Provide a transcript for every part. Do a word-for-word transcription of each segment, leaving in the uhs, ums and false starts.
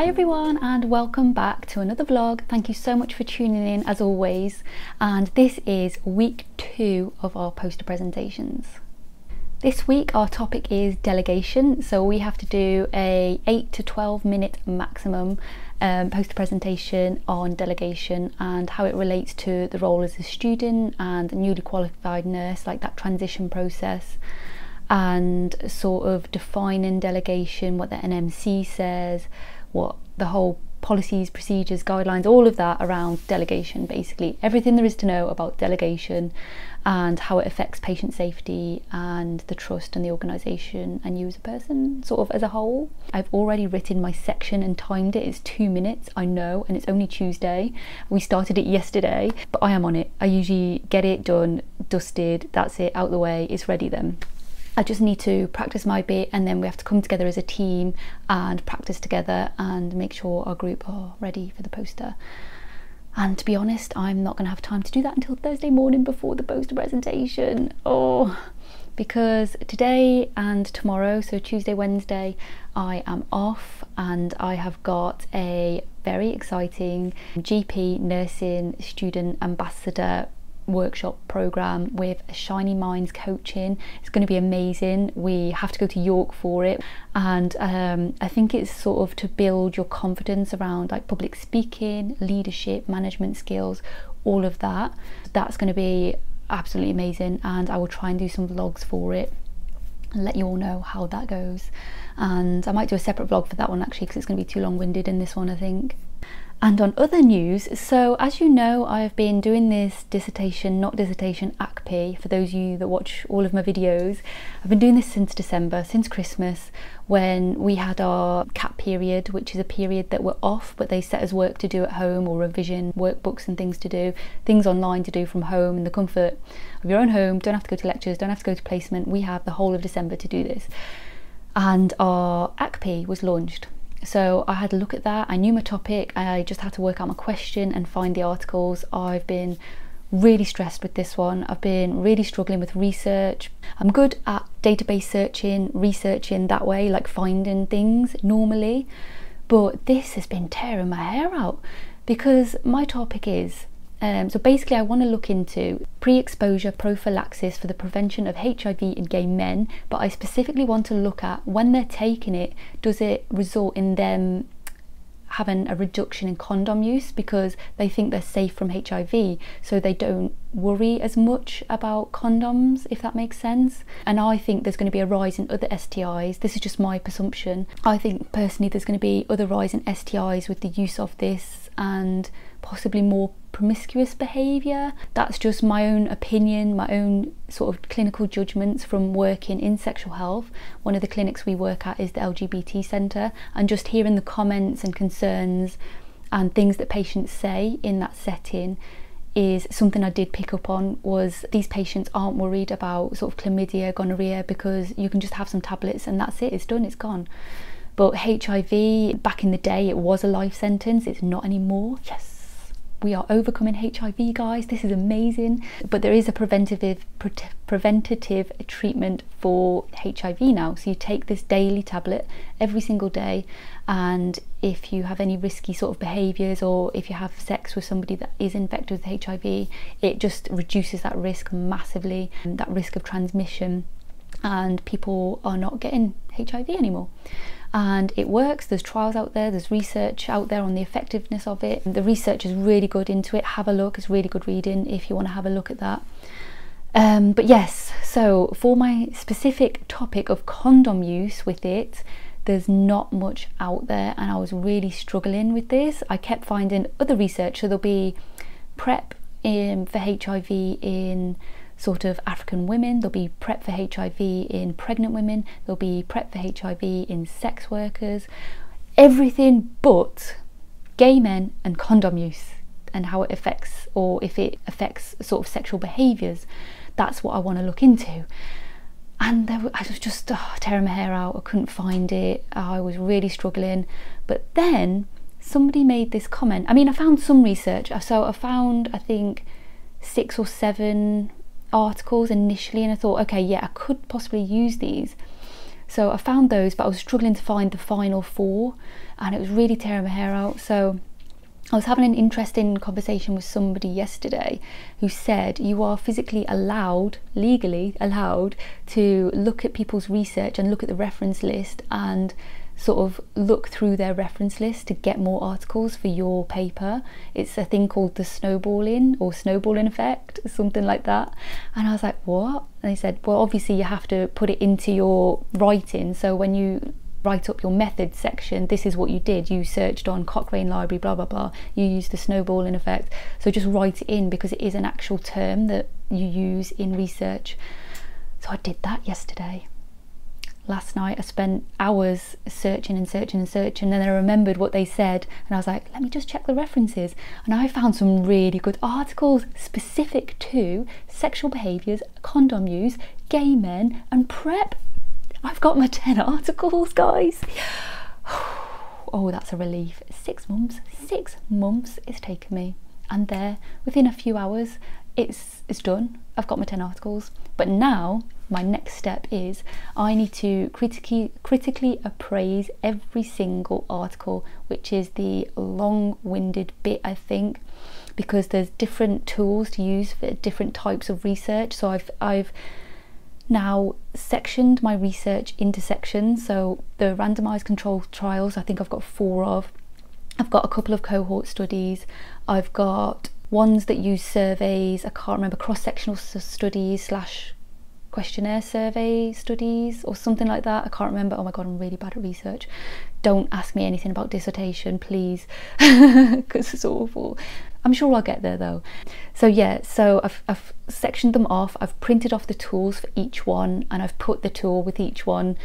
Hi everyone and welcome back to another vlog. Thank you so much for tuning in as always, and this is week two of our poster presentations. This week our topic is delegation, so we have to do a eight to twelve minute maximum um, poster presentation on delegation and how it relates to the role as a student and a newly qualified nurse, like that transition process, and sort of defining delegation, what the N M C says, what the whole policies, procedures, guidelines, all of that around delegation, basically everything there is to know about delegation and how it affects patient safety and the trust and the organisation and you as a person sort of as a whole. I've already written my section and timed it. It's two minutes, I know, and it's only Tuesday. We started it yesterday, but I am on it. I usually get it done, dusted, that's it, out the way, it's ready then. I just need to practice my bit, and then we have to come together as a team and practice together and make sure our group are ready for the poster. And to be honest, I'm not going to have time to do that until Thursday morning before the poster presentation. Oh, because today and tomorrow, so Tuesday, Wednesday, I am off, and I have got a very exciting G P nursing student ambassador workshop program with Shiny Minds coaching. It's going to be amazing. We have to go to York for it, and um, I think it's sort of to build your confidence around like public speaking, leadership, management skills, all of that. That's going to be absolutely amazing, and I will try and do some vlogs for it and let you all know how that goes. And I might do a separate vlog for that one actually, because it's going to be too long-winded in this one, I think. And on other news, so as you know, I've been doing this dissertation, not dissertation, A C P E, for those of you that watch all of my videos. I've been doing this since December, since Christmas, when we had our C A P period, which is a period that we're off, but they set us work to do at home, or revision workbooks and things to do, things online to do from home in the comfort of your own home. Don't have to go to lectures, don't have to go to placement. We have the whole of December to do this. And our A C P E was launched. So I had a look at that, I knew my topic, I just had to work out my question and find the articles. I've been really stressed with this one, I've been really struggling with research. I'm good at database searching, researching that way, like finding things normally, but this has been tearing my hair out, because my topic is, um, so basically I want to look into pre-exposure prophylaxis for the prevention of H I V in gay men, but I specifically want to look at when they're taking it, does it result in them having a reduction in condom use because they think they're safe from H I V, so they don't worry as much about condoms, if that makes sense. And I think there's going to be a rise in other S T Is. This is just my presumption. I think personally there's going to be other rise in S T Is with the use of this, and possibly more promiscuous behaviour. That's just my own opinion, my own sort of clinical judgments from working in sexual health. One of the clinics we work at is the L G B T centre, and just hearing the comments and concerns and things that patients say in that setting is something I did pick up on, was these patients aren't worried about sort of chlamydia, gonorrhea, because you can just have some tablets and that's it, it's done, it's gone. But H I V, back in the day it was a life sentence, it's not anymore. Yes, we are overcoming H I V, guys, this is amazing. But there is a preventative pre preventative treatment for H I V now, so you take this daily tablet every single day, and if you have any risky sort of behaviours, or if you have sex with somebody that is infected with H I V, it just reduces that risk massively, and that risk of transmission, and people are not getting H I V anymore. And it works. There's trials out there, there's research out there on the effectiveness of it. The research is really good into it. Have a look, it's really good reading if you want to have a look at that. Um, but yes, so for my specific topic of condom use with it, there's not much out there, and I was really struggling with this. I kept finding other research, so there'll be PrEP in, for H I V in sort of African women, there'll be PrEP for H I V in pregnant women, there'll be PrEP for H I V in sex workers, everything but gay men and condom use and how it affects, or if it affects sort of sexual behaviours. That's what I want to look into. And there, I was just oh, tearing my hair out, I couldn't find it, I was really struggling. But then somebody made this comment. I mean, I found some research, so I found I think six or seven articles initially, and I thought, okay, yeah, I could possibly use these. So I found those, but I was struggling to find the final four, and it was really tearing my hair out. So I was having an interesting conversation with somebody yesterday who said you are physically allowed, legally allowed, to look at people's research and look at the reference list and sort of look through their reference list to get more articles for your paper. It's a thing called the snowballing or snowballing effect, something like that. And I was like, what? And they said, well, obviously you have to put it into your writing. So when you write up your method section, this is what you did. You searched on Cochrane Library, blah, blah, blah. You used the snowballing effect. So just write it in, because it is an actual term that you use in research. So I did that yesterday. Last night I spent hours searching and searching and searching, and then I remembered what they said, and I was like, let me just check the references. And I found some really good articles specific to sexual behaviours, condom use, gay men and PrEP. I've got my ten articles, guys. Oh, that's a relief. Six months, six months it's taken me. And there, within a few hours, it's, it's done. I've got my ten articles. But now, my next step is I need to critically, critically appraise every single article, which is the long-winded bit, I think, because there's different tools to use for different types of research. So I've, I've now sectioned my research into sections. So the randomized controlled trials, I think I've got four of. I've got a couple of cohort studies. I've got ones that use surveys. I can't remember, cross-sectional studies slash questionnaire survey studies or something like that. I can't remember. Oh my god, I'm really bad at research. Don't ask me anything about dissertation, please, because it's awful. I'm sure I'll get there though. So yeah, so I've, I've sectioned them off. I've printed off the tools for each one, and I've put the tool with each one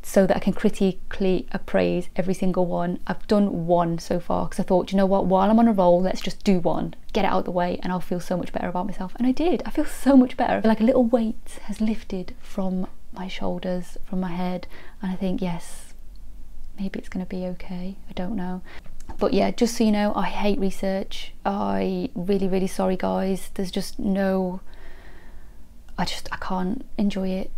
so that I can critically appraise every single one. I've done one so far because I thought, you know what, while I'm on a roll, let's just do one, get it out of the way, and I'll feel so much better about myself. And I did. I feel so much better. Like a little weight has lifted from my shoulders, from my head, and I think, yes, maybe it's going to be okay. I don't know. But yeah, just so you know, I hate research. I really, really sorry, guys. There's just no... I just, I can't enjoy it.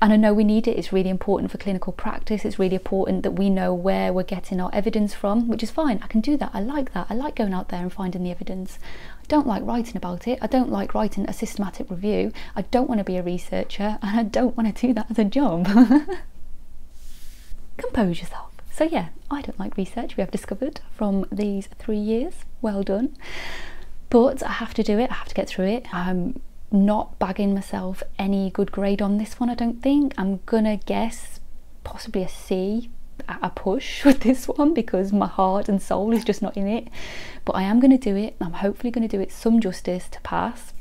And I know we need it. It's really important for clinical practice. It's really important that we know where we're getting our evidence from, which is fine. I can do that. I like that. I like going out there and finding the evidence. I don't like writing about it. I don't like writing a systematic review. I don't want to be a researcher, and I don't want to do that as a job. Compose yourself. So yeah, I don't like research, we have discovered from these three years. Well done. But I have to do it. I have to get through it. I'm not bagging myself any good grade on this one, I don't think. I'm gonna guess possibly a C at a push with this one, because my heart and soul is just not in it. But I am gonna do it. I'm hopefully gonna do it some justice to pass.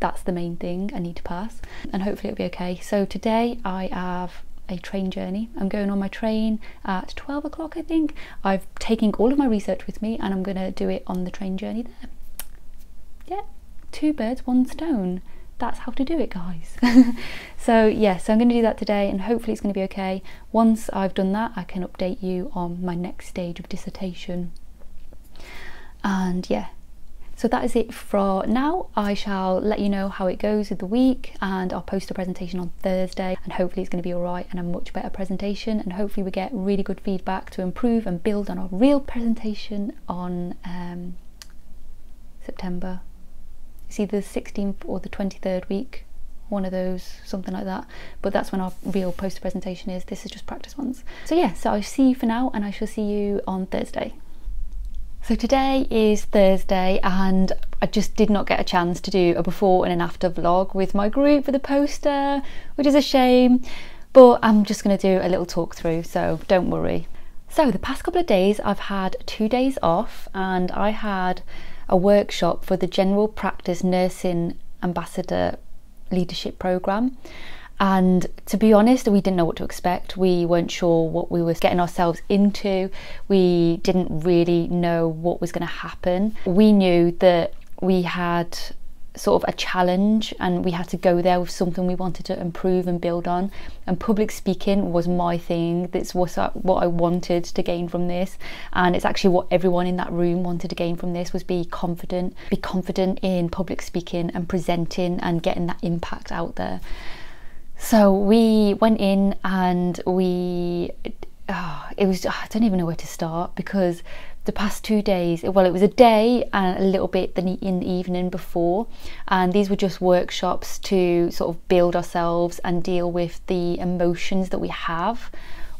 That's the main thing, I need to pass, and hopefully it'll be okay. So today I have a train journey. I'm going on my train at twelve o'clock, I think. I've taken all of my research with me, and I'm gonna do it on the train journey there. Yeah. Two birds, one stone. That's how to do it, guys. So yeah, so I'm going to do that today, and hopefully it's going to be okay. Once I've done that, I can update you on my next stage of dissertation. And yeah, so that is it for now. I shall let you know how it goes with the week, and I'll post a presentation on Thursday, and hopefully it's going to be all right and a much better presentation, and hopefully we get really good feedback to improve and build on our real presentation on um, September. It's either the sixteenth or the twenty-third week, one of those, something like that. But that's when our real poster presentation is. This is just practice ones. So yeah, so I'll see you for now, and I shall see you on Thursday. So today is Thursday, and I just did not get a chance to do a before and an after vlog with my group for the poster, which is a shame, but I'm just going to do a little talk through, so don't worry. So the past couple of days I've had two days off, and I had a workshop for the General Practice Nursing Ambassador Leadership Programme, and to be honest, we didn't know what to expect. We weren't sure what we were getting ourselves into. We didn't really know what was going to happen. We knew that we had sort of a challenge, and we had to go there with something we wanted to improve and build on, and public speaking was my thing. That's what I, what I wanted to gain from this, and it's actually what everyone in that room wanted to gain from this, was be confident be confident in public speaking and presenting and getting that impact out there. So we went in and we, oh, it was, I don't even know where to start, because the past two days, well, it was a day and a little bit in the evening before, and these were just workshops to sort of build ourselves and deal with the emotions that we have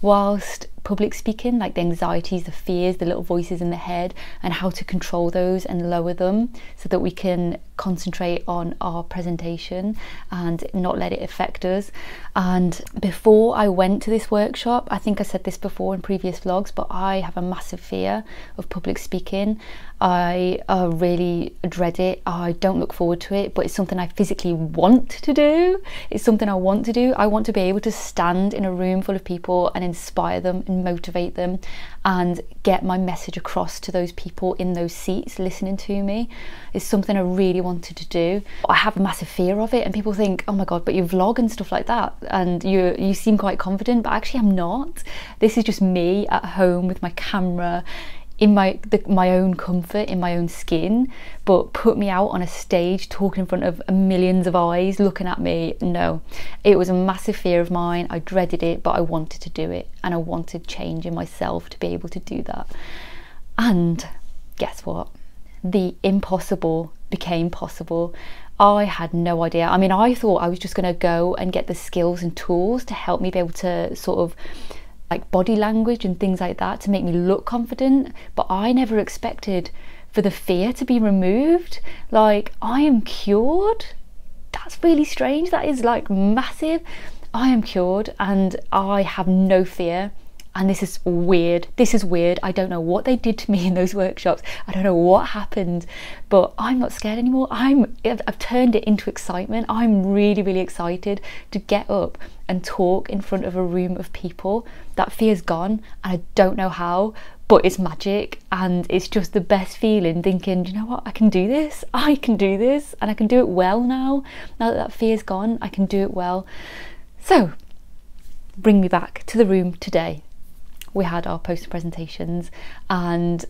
whilst public speaking, like the anxieties, the fears, the little voices in the head, and how to control those and lower them so that we can concentrate on our presentation and not let it affect us. And before I went to this workshop, I think I said this before in previous vlogs, but I have a massive fear of public speaking. I uh, really dread it. I don't look forward to it, but it's something I physically want to do. It's something I want to do. I want to be able to stand in a room full of people and inspire them, motivate them, and get my message across to those people in those seats listening to me. It's something I really wanted to do. I have a massive fear of it, and people think, oh my god, but you vlog and stuff like that and you you seem quite confident, but actually I'm not. This is just me at home with my camera in my the, my own comfort, in my own skin. But put me out on a stage talking in front of millions of eyes looking at me, no. It was a massive fear of mine. I dreaded it, but I wanted to do it, and I wanted change in myself to be able to do that. And guess what? The impossible became possible. I had no idea. I mean, I thought I was just going to go and get the skills and tools to help me be able to sort of like body language and things like that to make me look confident, but I never expected for the fear to be removed. Like, I am cured. That's really strange. That is like massive. I am cured and I have no fear. And this is weird. This is weird. I don't know what they did to me in those workshops. I don't know what happened, but I'm not scared anymore. I'm, I've turned it into excitement. I'm really, really excited to get up and talk in front of a room of people. That fear's gone, and I don't know how, but it's magic, and it's just the best feeling, thinking, you know what, I can do this. I can do this, and I can do it well now. Now that that fear's gone, I can do it well. So, bring me back to the room today. We had our poster presentations, and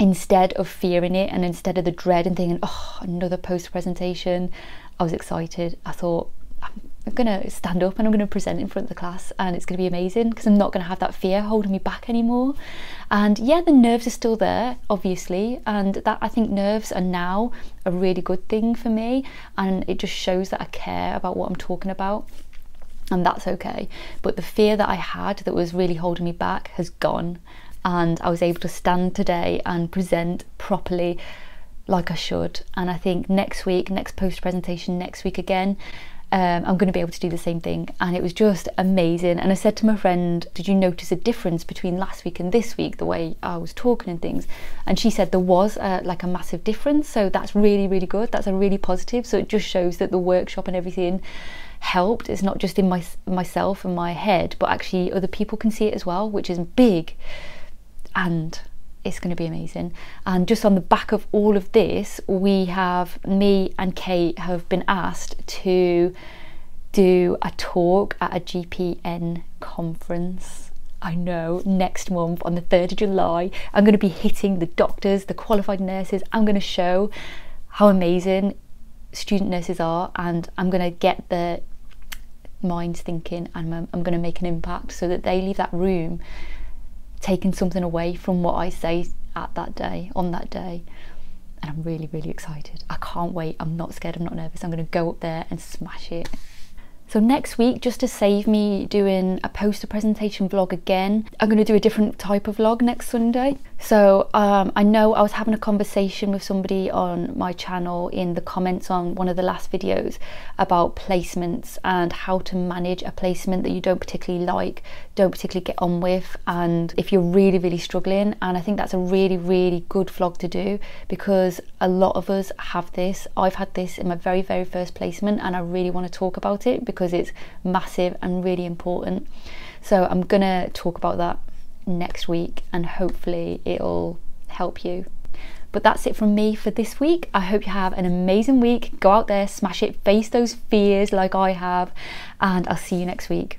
instead of fearing it and instead of the dread and thinking, oh, another poster presentation, I was excited. I thought, I'm gonna stand up and I'm gonna present in front of the class, and it's gonna be amazing because I'm not gonna have that fear holding me back anymore. And yeah, the nerves are still there, obviously, and that, I think nerves are now a really good thing for me, and it just shows that I care about what I'm talking about. And that's okay. But the fear that I had that was really holding me back has gone, and I was able to stand today and present properly like I should. And I think next week, next poster presentation, next week again, um, I'm going to be able to do the same thing. And it was just amazing. And I said to my friend, did you notice a difference between last week and this week, the way I was talking and things? And she said there was a, like a massive difference. So that's really, really good. That's a really positive. So it just shows that the workshop and everything helped. It's not just in my myself and my head, but actually other people can see it as well, which is big, and it's going to be amazing. And just on the back of all of this, we have, me and Kate have been asked to do a talk at a G P N conference. I know, next month on the third of July, I'm going to be hitting the doctors, the qualified nurses. I'm going to show how amazing student nurses are, and I'm going to get the minds thinking, and I'm, I'm going to make an impact so that they leave that room taking something away from what I say at that day, on that day. And I'm really, really excited. I can't wait. I'm not scared. I'm not nervous. I'm going to go up there and smash it. So next week, just to save me doing a poster presentation vlog again, I'm going to do a different type of vlog next Sunday. So um, I know I was having a conversation with somebody on my channel in the comments on one of the last videos about placements and how to manage a placement that you don't particularly like, don't particularly get on with, and if you're really, really struggling. And I think that's a really, really good vlog to do, because a lot of us have this. I've had this in my very, very first placement, and I really want to talk about it, because because it's massive and really important. So I'm gonna talk about that next week, and hopefully it'll help you. But that's it from me for this week. I hope you have an amazing week. Go out there, smash it, face those fears like I have, and I'll see you next week.